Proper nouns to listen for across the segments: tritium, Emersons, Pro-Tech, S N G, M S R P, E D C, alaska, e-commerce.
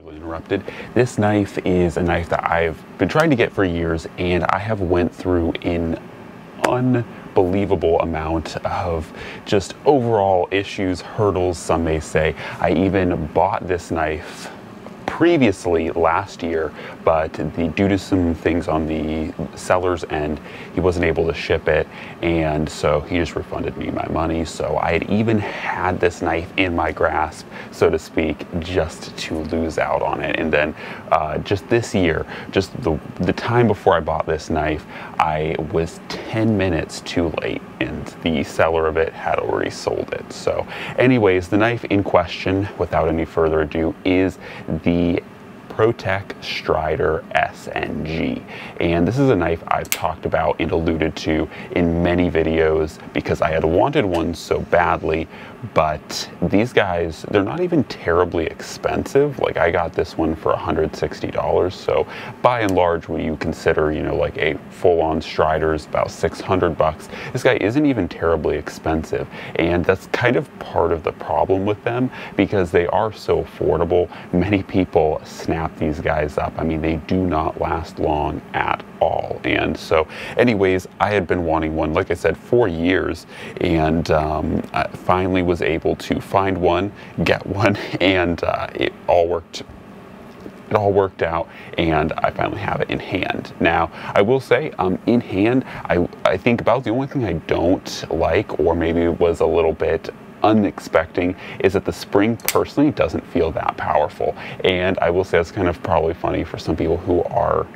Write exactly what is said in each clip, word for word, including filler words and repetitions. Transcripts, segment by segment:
Really interrupted. This knife is a knife that I've been trying to get for years, and I have went through an unbelievable amount of just overall issues, hurdles, some may say. I even bought this knife previously last year, but the, due to some things on the seller's end, he wasn't able to ship it, and so he just refunded me my money. So I had even had this knife in my grasp, so to speak, just to lose out on it. And then uh, just this year, just the, the time before I bought this knife, I was ten minutes too late, and the seller of it had already sold it. So anyways, the knife in question, without any further ado, is the Pro-Tech Strider S N G, and this is a knife I've talked about and alluded to in many videos because I had wanted one so badly. But these guys, they're not even terribly expensive. Like, I got this one for one hundred sixty dollars, so by and large, when you consider, you know, like a full-on Strider is about six hundred bucks, this guy isn't even terribly expensive. And that's kind of part of the problem with them, because they are so affordable. Many people snap these guys up. I mean, they do not last long at all. And so anyways, I had been wanting one, like I said, for years, and um, I finally was able to find one, get one, and uh, it all worked It all worked out, and I finally have it in hand. Now, I will say, um, in hand, I, I think about the only thing I don't like, or maybe was a little bit unexpected, is that the spring personally doesn't feel that powerful. And I will say that's kind of probably funny for some people who are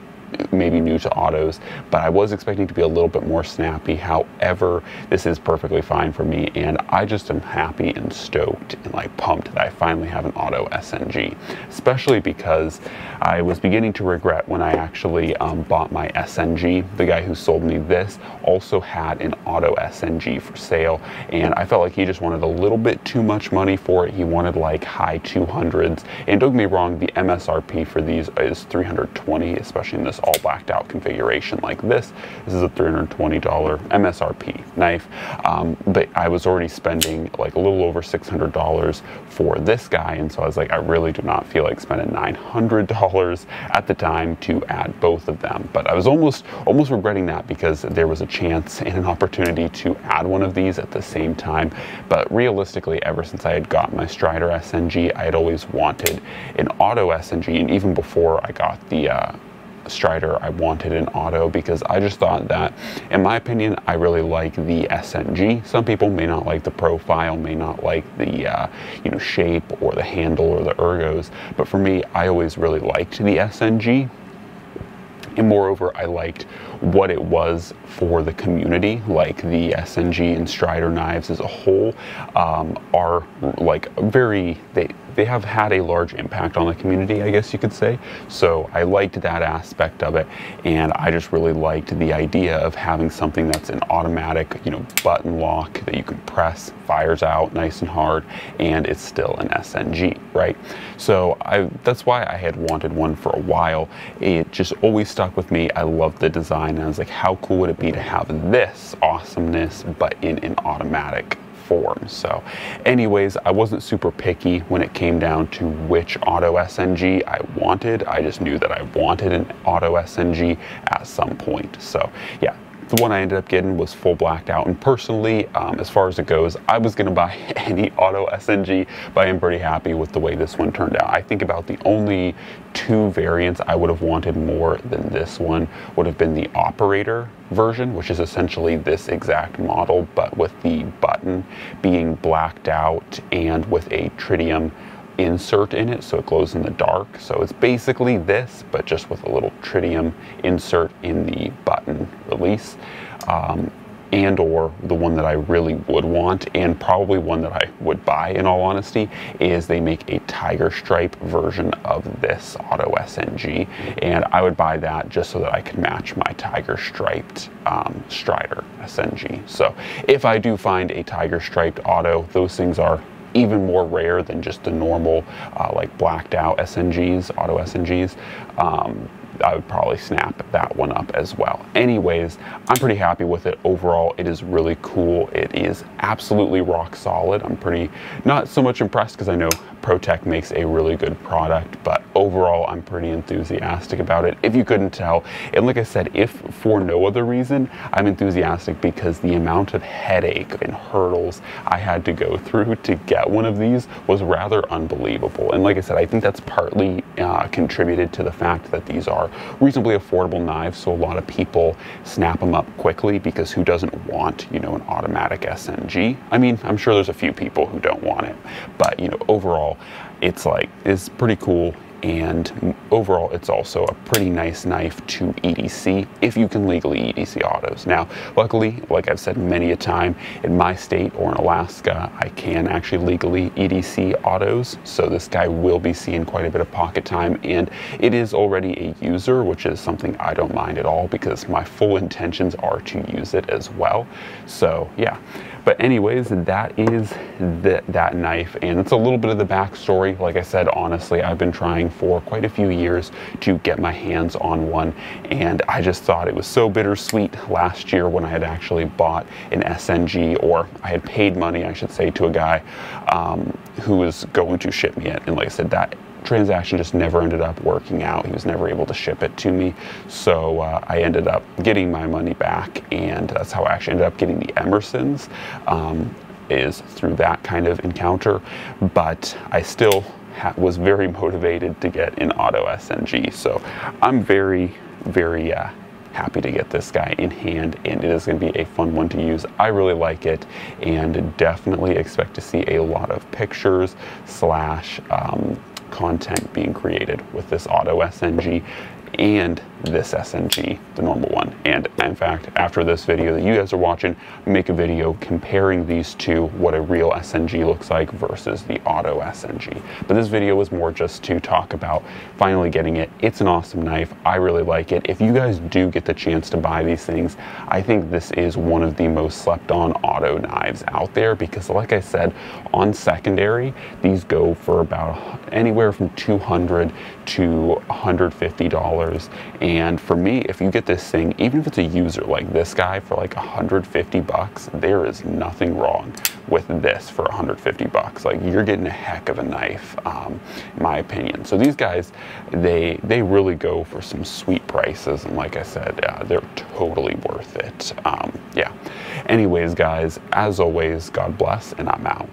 maybe new to autos, but I was expecting to be a little bit more snappy. However, this is perfectly fine for me, and I just am happy and stoked and like pumped that I finally have an auto S N G, especially because I was beginning to regret when I actually um, bought my S N G. The guy who sold me this also had an auto S N G for sale, and I felt like he just wanted a little bit too much money for it. He wanted like high two hundreds, and don't get me wrong, the M S R P for these is three hundred twenty dollars, especially in this all blacked out configuration like this. This is a three hundred twenty dollar M S R P knife, um, but I was already spending like a little over six hundred dollars for this guy, and so I was like, I really do not feel like spending nine hundred dollars at the time to add both of them. But I was almost almost regretting that, because there was a chance and an opportunity to add one of these at the same time. But realistically, ever since I had got my Strider S N G, I had always wanted an auto S N G, and even before I got the uh, Strider, I wanted an auto, because I just thought that, in my opinion, I really like the S N G. Some people may not like the profile, may not like the uh, you know, shape or the handle or the ergos, but for me, I always really liked the S N G. And moreover, I liked what it was for the community. Like, the S N G and Strider knives as a whole um, are like very, they, they have had a large impact on the community, I guess you could say. So I liked that aspect of it. And I just really liked the idea of having something that's an automatic, you know, button lock that you can press, fires out nice and hard, and it's still an S N G, right? So I, that's why I had wanted one for a while. It just always stuck with me. I loved the design, and I was like, how cool would it be to have this awesomeness but in an automatic form? So anyways, I wasn't super picky when it came down to which auto S N G I wanted. I just knew that I wanted an auto S N G at some point. So yeah, the one I ended up getting was full blacked out, and personally, um, as far as it goes, I was gonna buy any auto S N G, but I am pretty happy with the way this one turned out. I think about the only two variants I would have wanted more than this one would have been the operator version, which is essentially this exact model, but with the button being blacked out and with a tritium insert in it, so it glows in the dark. So it's basically this, but just with a little tritium insert in the button release. Um, and or the one that I really would want, and probably one that I would buy in all honesty, is they make a tiger stripe version of this auto S N G, and I would buy that just so that I could match my tiger striped um, Strider S N G. So if I do find a tiger striped auto, those things are even more rare than just the normal uh, like blacked out S N Gs, auto S N Gs. Um, I would probably snap that one up as well. Anyways, I'm pretty happy with it overall. It is really cool. It is absolutely rock solid. I'm pretty not so much impressed because I know Pro-Tech makes a really good product, but overall I'm pretty enthusiastic about it, if you couldn't tell. And like I said, if for no other reason, I'm enthusiastic because the amount of headache and hurdles I had to go through to get one of these was rather unbelievable. And like I said, I think that's partly uh, contributed to the fact that these are reasonably affordable knives, so a lot of people snap them up quickly because who doesn't want, you know, an automatic S N G? I mean, I'm sure there's a few people who don't want it, but you know, overall, it's like, it's pretty cool. And overall, it's also a pretty nice knife to E D C if you can legally E D C autos. Now, luckily, like I've said many a time, in my state or in Alaska, I can actually legally E D C autos. So this guy will be seeing quite a bit of pocket time, and it is already a user, which is something I don't mind at all because my full intentions are to use it as well. So yeah, but anyways, that is the, that knife. And it's a little bit of the backstory. Like I said, honestly, I've been trying for quite a few years to get my hands on one, and I just thought it was so bittersweet last year when I had actually bought an S N G, or I had paid money, I should say, to a guy um, who was going to ship me it, and like I said, that transaction just never ended up working out. He was never able to ship it to me, so uh, I ended up getting my money back, and that's how I actually ended up getting the Emersons, um, is through that kind of encounter. But I still was very motivated to get an auto S N G. So I'm very, very uh, happy to get this guy in hand, and it is going to be a fun one to use. I really like it, and definitely expect to see a lot of pictures slash um, content being created with this auto S N G and this S N G, the normal one. And in fact, after this video that you guys are watching, make a video comparing these two, what a real S N G looks like versus the auto S N G. But this video was more just to talk about finally getting it. It's an awesome knife. I really like it. If you guys do get the chance to buy these things, I think this is one of the most slept on auto knives out there, because like I said, on secondary, these go for about anywhere from two hundred to one hundred fifty dollars. And for me, if you get this thing, even if it's a user like this guy for like one hundred fifty bucks, there is nothing wrong with this for one hundred fifty bucks. Like, you're getting a heck of a knife, um, in my opinion. So these guys, they they really go for some sweet prices, and like I said, uh, they're totally worth it. Um, yeah. Anyways, guys, as always, God bless, and I'm out.